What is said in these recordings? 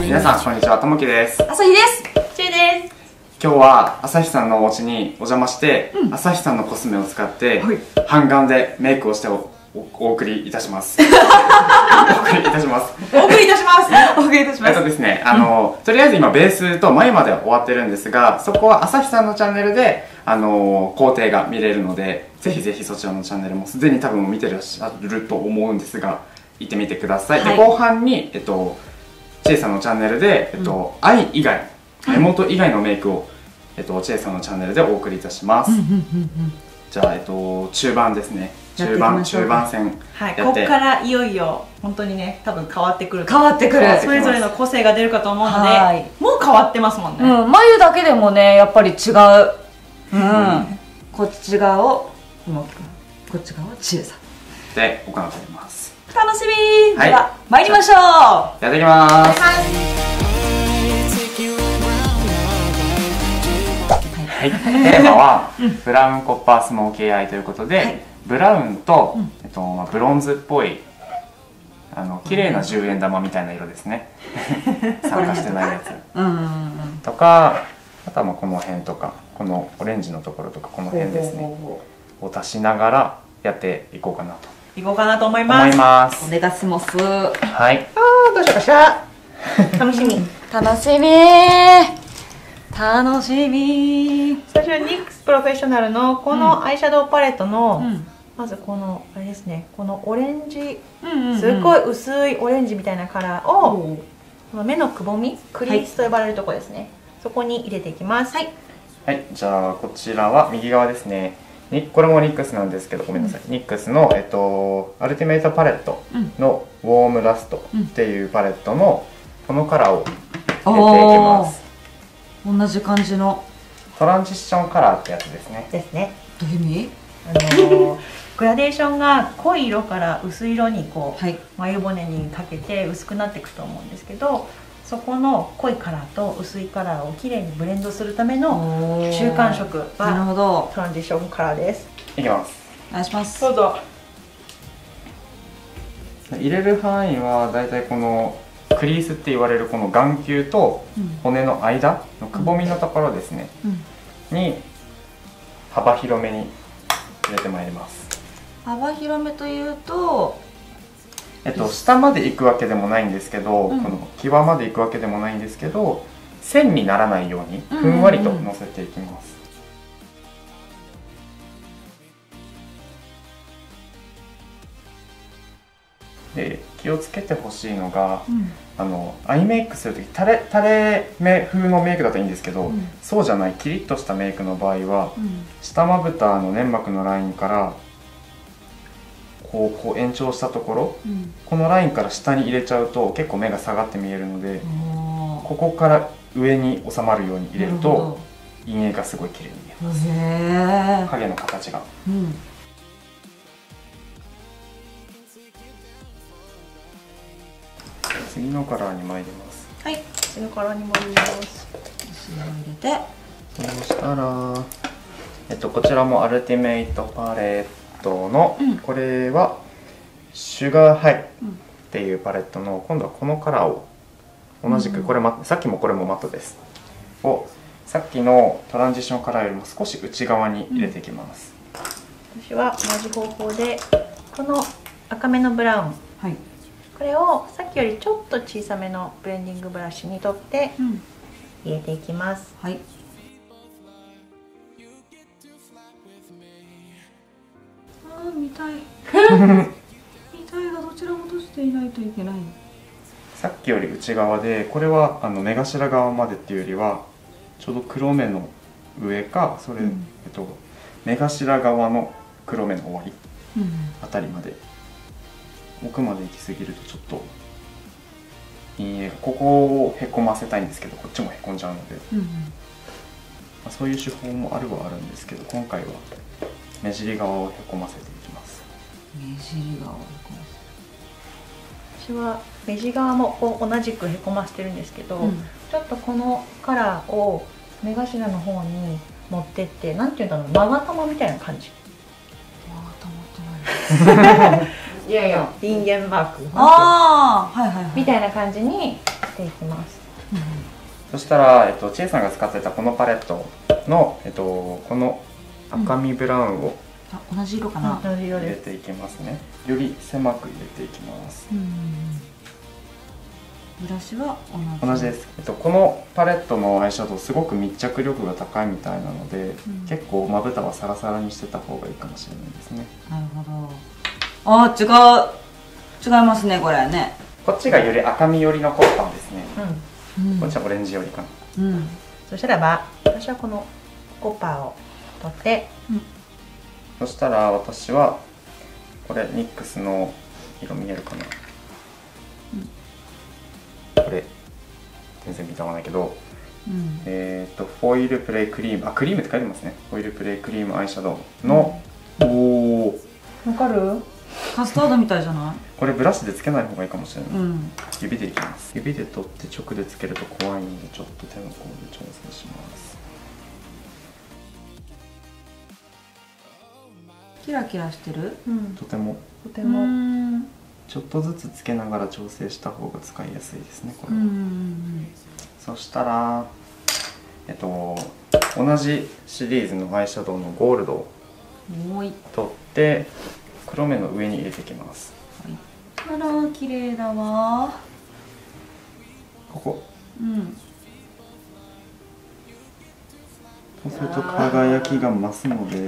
皆さんこんにちは、ともきです。あさひです。ちえです。今日はあさひさんのお家にお邪魔して、あさひさんのコスメを使って、半顔でメイクをしてお送りいたします。あとですね、とりあえず今ベースと眉までは終わってるんですが、そこはあさひさんのチャンネルで工程が見れるので、ぜひぜひそちらのチャンネルもすでに多分見てらっしゃると思うんですが、行ってみてください。はい、で後半にちえさんのチャンネルで愛以外、目元以外のメイクをちえさんのチャンネルでお送りいたします。じゃあ中盤ですね。中盤戦。はい。ここからいよいよ本当にね、多分変わってくる。それぞれの個性が出るかと思うので、もう変わってますもんね。眉だけでもね、やっぱり違う。こっち側をもう、こっち側をちえさんで行っています。楽しみー。では参りましょう。やっていきます。はい。テーマはブラウンコッパースモーキーアイということで、ブラウンとブロンズっぽい綺麗な10円玉みたいな色ですね。酸化してないやつとか、あとはこの辺とか、このオレンジのところとかこの辺ですね。を足しながらやっていこうかなと。思います。お願いします。はい。ああ、どうしようかしら。楽しみ。最初はニックスプロフェッショナルのこのアイシャドウパレットの、まずこのあれですね。このオレンジ、すごい薄いオレンジみたいなカラーを目のくぼみ、クリースと呼ばれるところですね。そこに入れていきます。はい。はい。じゃあこちらは右側ですね。これもニックスなんですけど、ごめんなさい、ニックスの、アルティメイトパレットのウォームラストっていうパレットのこのカラーを入れていきます。同じ感じのトランジッションカラーってやつですね。どういう意味？グラデーションが濃い色から薄い色にこう、眉骨にかけて薄くなっていくと思うんですけど、そこの濃いカラーと薄いカラーをきれいにブレンドするための中間色はトランジションカラーです。いきます。お願いします。どうぞ。入れる範囲はだいたいこのクリースって言われるこの眼球と骨の間のくぼみのところですね。に幅広めに入れてまいります。幅広めというと。下まで行くわけでもないんですけど、この際まで行くわけでもないんですけど、線にならないようにふんわりとのせていきます。で、気をつけてほしいのが、アイメイクするとき垂れ目風のメイクだといいんですけど、そうじゃないキリッとしたメイクの場合は、下まぶたの粘膜のラインからこう延長したところ、このラインから下に入れちゃうと結構目が下がって見えるので、ここから上に収まるように入れると陰影がすごい綺麗に見えます。影の形が、次のカラーに参ります。はい、次のカラーに参ります。入れて、そうしたら、こちらもアルティメイトパレットの、これはシュガーハイっていうパレットの、今度はこのカラーを同じく、これさっきもこれもマットですをさっきのトランジションカラーよりも少し内側に入れていきます。私は同じ方法でこの赤めのブラウン、これをさっきよりちょっと小さめのブレンディングブラシに取って入れていきます。はい、見たいがどちらも閉じていないといけない。さっきより内側で、これは目頭側までっていうよりはちょうど黒目の上か、それ、目頭側の黒目の終わりあたりまで、奥まで行き過ぎるとちょっと陰影が、ここをへこませたいんですけど、こっちもへこんじゃうので、そういう手法もあるはあるんですけど、今回は目尻側をへこませていきます。目尻側をへこませる。私は目尻側もこう同じくへこませてるんですけど、ちょっとこのカラーを目頭の方に持ってって、なんていうんだろう、まがたまみたいな感じ。まがたまってないいやいやリンゲンバークみたいな感じにしていきます、うん、そしたら、ちえさんが使ってたこのパレットの、この赤みブラウンを、同じ色かな、入れていきますね。より狭く入れていきます、ブラシは同じです、このパレットのアイシャドウすごく密着力が高いみたいなので、結構まぶたはサラサラにしてた方がいいかもしれないですね。なるほど。ああ、違いますね、これね。こっちがより赤み寄りのコーパンですね。こっちはオレンジ寄りかな。そしたらば私はこのコーパーを取って、そしたら私はこれニックスの色見えるかな。これ全然見たまないけど、フォイルプレイクリーム、あ、クリームって書いてますね。フォイルプレイクリームアイシャドウの、おお、わかる？カスタードみたいじゃない？これブラシでつけない方がいいかもしれない。指でいきます。指で取って直でつけると怖いので、ちょっと手の甲で調整します。キラキラしてる？とても。とても。ちょっとずつつけながら調整した方が使いやすいですね、これは。そしたら、同じシリーズのアイシャドウのゴールドを取って黒目の上に入れていきます、はい、あら綺麗だわここ、そうすると輝きが増すので、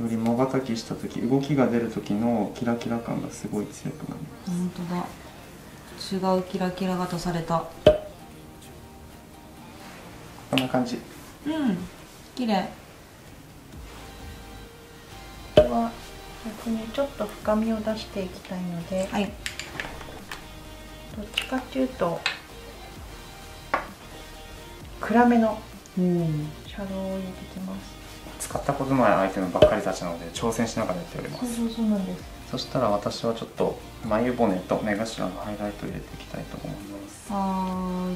よりまばたきした時、動きが出る時のキラキラ感がすごい強くなります。本当だ。違うキラキラが足された。こんな感じ。綺麗。これは逆にちょっと深みを出していきたいので、はい、どっちかっていうと暗めのシャドウを入れてきます。使ったことないアイテムばっかりたちなので挑戦しながらやっております。そしたら私はちょっと眉骨と目頭のハイライトを入れていきたいと思います。ハ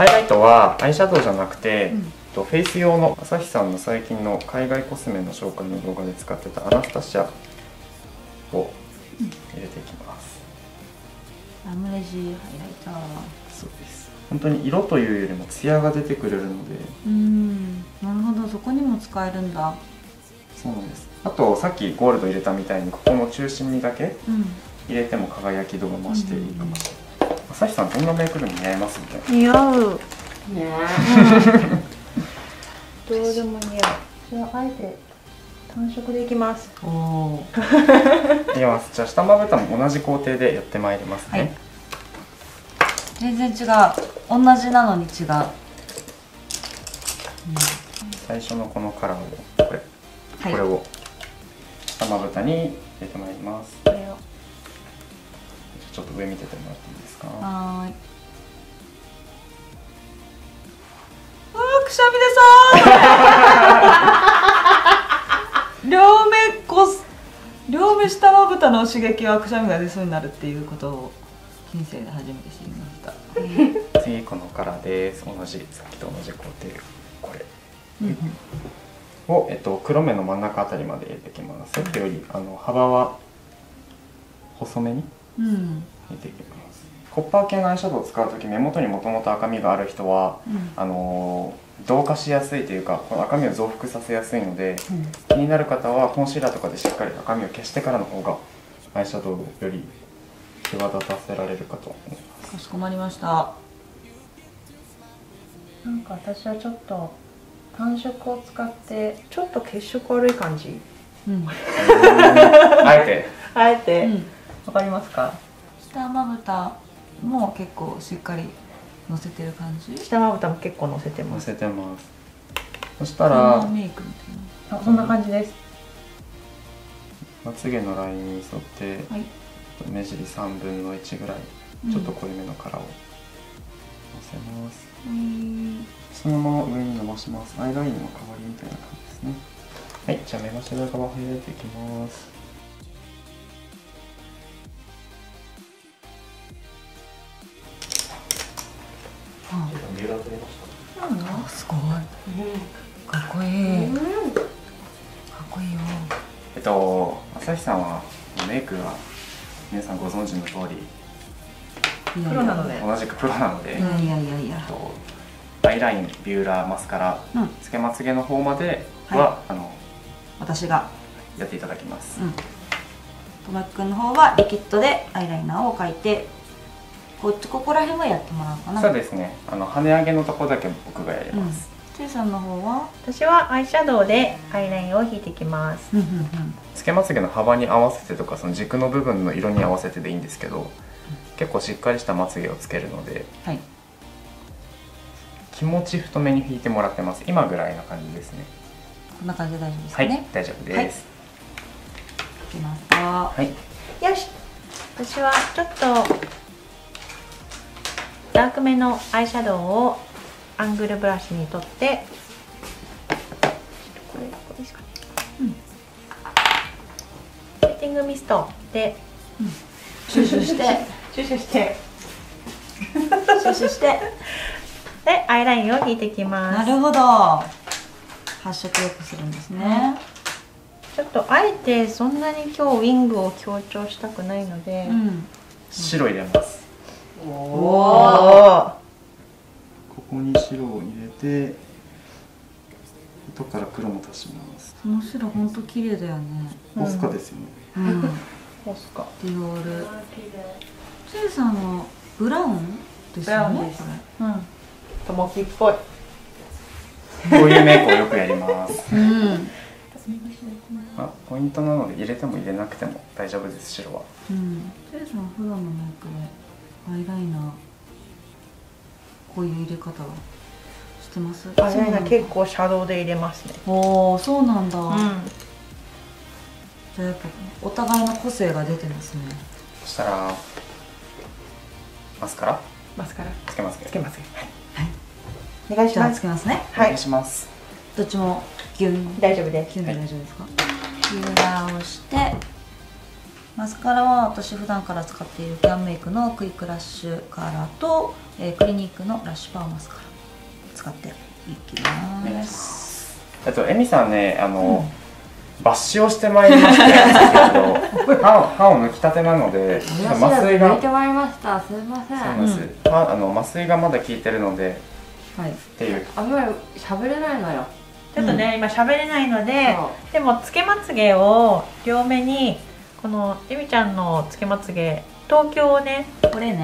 イライトはアイシャドウじゃなくて、フェイス用の朝日さんの最近の海外コスメの紹介の動画で使ってたアナスタシアを入れていきます、ラムレジーハイライター。そうです。本当に色というよりもツヤが出てくれるので、なるほど、そこにも使えるんだ。そうなんです。あとさっきゴールド入れたみたいにここの中心にだけ入れても輝き度が増していいかもしれない。朝日さんこんなメイクルに似合いますみたいな。似合うねどうでも似合う。じゃああえて単色でいきます。おーいきます。じゃあ下まぶたも同じ工程でやってまいりますね、はい、全然違う。同じなのに違う、最初のこのカラーをこれ、はい、これを下まぶたに入れてまいります。これをちょっと上見ててもらっていいですか。はい。あー、くしゃみ出そう両目下まぶたの刺激はくしゃみが出そうになるっていうことを人生で初めて知りました次このカラーです。同じさっきと同じ工程、これを、黒目の真ん中あたりまで入れていきます。さっきより幅は細めに入れていきます、コッパー系のアイシャドウを使う時、目元にもともと赤みがある人は、同化しやすいというか、この赤みを増幅させやすいので、気になる方はコンシーラーとかでしっかり赤みを消してからの方がアイシャドウより際立たせられるかと思います。かしこまりました。なんか私はちょっと単色を使ってちょっと血色悪い感じ。あえてわかりますか？下まぶたも結構しっかりのせてる感じ。下まぶたも結構のせてます。のせてます。そしたらメイクみたいな。あ、そんな感じです。まつげのラインに沿って。はい。目尻3分の1ぐらい、ちょっと濃いめのカラーをのせます、そのまま上に伸ばします。アイラインの代わりみたいな感じですね。はい、じゃあ目頭側を入れていきます。ミューラー取れました、あ、すごい、かっこいい、かっこいいよ。朝日さんはメイクは皆さんご存知の通りプロなので、同じくプロなので、アイライン、ビューラー、マスカラ、つけまつげの方までは私がやっていただきます。トマキ君の方はリキッドでアイライナーを描いて、ここら辺はやってもらうかな。そうですね、跳ね上げのとこだけ僕がやります。ちゅうさんの方は、私はアイシャドウでアイラインを引いていきます。つけまつげの幅に合わせてとか、その軸の部分の色に合わせてでいいんですけど、結構しっかりしたまつげをつけるので、はい、気持ち太めに引いてもらってます。今ぐらいな感じですね。こんな感じで大丈夫ですかね。はい、大丈夫です。いきますか。はい、よし。私はちょっとダークめのアイシャドウをアングルブラシに取って、これですかね、シューティングミストでシュシュしてでアイラインを引いていきます。なるほど、発色よくするんですね。ちょっとあえてそんなに今日ウィングを強調したくないので、白入れます。おお、ここに白を入れて、後から黒も足します。この白本当綺麗だよね。オスカですよね。オスカ。ディオール。つゆさんのブラウンですよね。トモキっぽい。こういうメイクをよくやります。ポイントなので入れても入れなくても大丈夫です。白は。つゆさん普段のメイクでアイライナー、こういう入れ方はしてます？アイライナー結構シャドウで入れますね。おお、そうなんだ。じゃあやっぱお互いの個性が出てますね。そしたらマスカラつけます。はい、お願いします。つけますね。お願いします。どっちもギュン。大丈夫です。ギュンで大丈夫ですか？ビューラーをして、マスカラは私普段から使っているキャンメイクのクイックラッシュカラーとクリニックのラッシュパーマスカラ使っていきます。エミさんね、抜歯をしてまいりましたけど、歯を抜きたてなので麻酔がまだ効いてるのでっていう、あんまり喋れないのよ。ちょっとね、今喋れないので、でもつけまつげを両目に、このエミちゃんのつけまつげ、東京をね、これ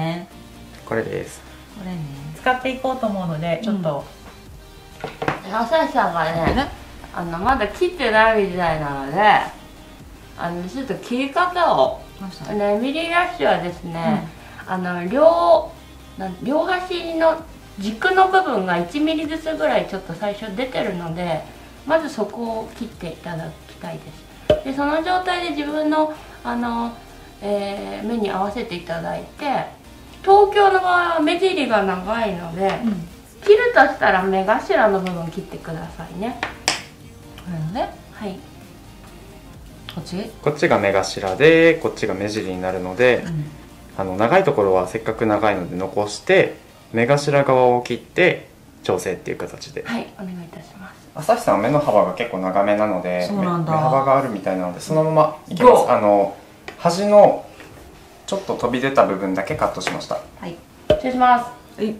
です。これね、使っていこうと思うので、ちょっと朝日さんがね、まだ切ってないみたいなので、ちょっと切り方をエミリーラッシュはですね、両端の軸の部分が1ミリずつぐらいちょっと最初出てるので、まずそこを切っていただきたいです。でその状態で自分の、目に合わせていただいて、東京の場合は目尻が長いので、切るとしたら目頭の部分切ってくださいね。これね、はい、こっちが目頭で、こっちが目尻になるので、長いところはせっかく長いので残して、目頭側を切って調整っていう形で、はい、お願いいたします。朝日さんは目の幅が結構長めなので、目幅があるみたいなので、そのままいきます。端のちょっと飛び出た部分だけカットしました。はい、失礼します。はい、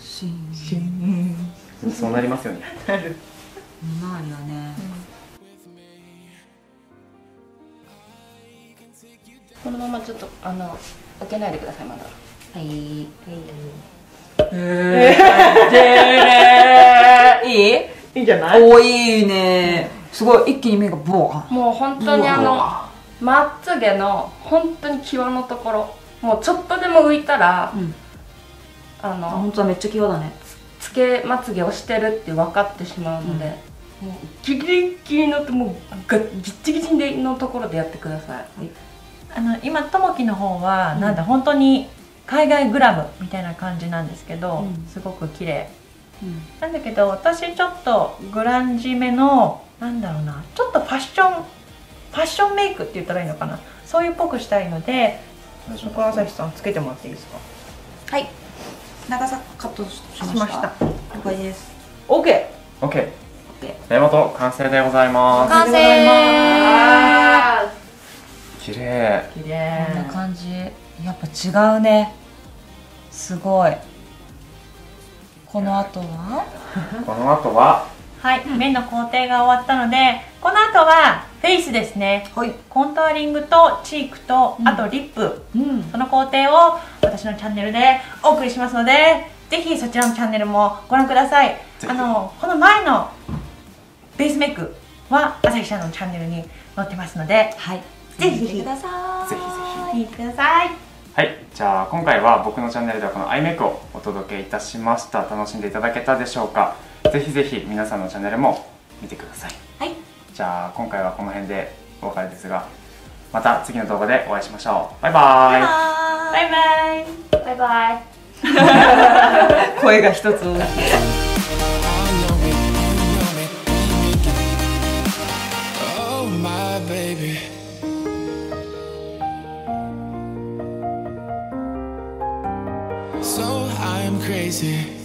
シーンそうなりますよね。なる周りはね、このままちょっと開けないでください、まだ。はい。いいんじゃない？お、いいね。すごい、一気に目がボーン。もう本当にまつげの本当に際のところ、もうちょっとでも浮いたら、本当はめっちゃ際だね。つけまつげをしてるって分かってしまうので、もうギリギリのって、もうガッギッチギチのところでやってください。今ともきの方はなんだ、本当に海外グラムみたいな感じなんですけど、すごく綺麗、なんだけど、私ちょっとグランジめの、なんだろうな、ちょっとファッションメイクって言ったらいいのかな、そういうっぽくしたいので、この朝日さんつけてもらっていいですか？はい、長さカットしました。了解です。オッケー。オッケー。根元完成でございます。完成。綺麗。綺麗。こんな感じ。やっぱ違うね。すごい。この後は？この後は？はい、面の工程が終わったので、この後はフェイスですね。はい、コントアリングとチークと、あとリップ、その工程を私のチャンネルでお送りしますので、ぜひそちらのチャンネルもご覧ください。この前のベースメイクは朝日ちゃんのチャンネルに載ってますので、はい、ぜひ見てください。ぜひぜひ見てください。はい、じゃあ今回は僕のチャンネルではこのアイメイクをお届けいたしました。楽しんでいただけたでしょうか。ぜひぜひ皆さんのチャンネルも見てください。はい、じゃあ今回はこの辺でお別れですが、また次の動画でお会いしましょう。バイバーイ。バイバイ。バイバイ。声が一つSo I'm crazy